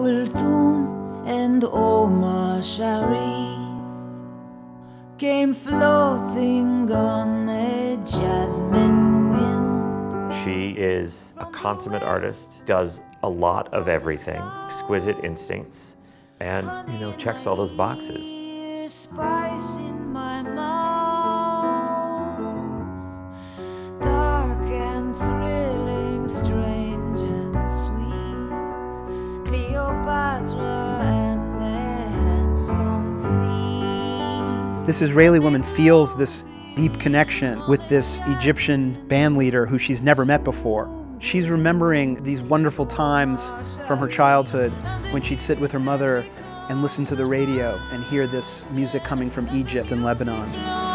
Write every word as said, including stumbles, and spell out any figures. Kulthum and Omar Sharif came floating on a jasmine wind. She is a consummate artist, does a lot of everything, exquisite instincts, and, you know, checks all those boxes. Spice in my mouth, dark and thrilling, strange and sweet, Cleopatra and the handsome thief. This Israeli woman feels this deep connection with this Egyptian band leader who she's never met before. She's remembering these wonderful times from her childhood when she'd sit with her mother and listen to the radio and hear this music coming from Egypt and Lebanon.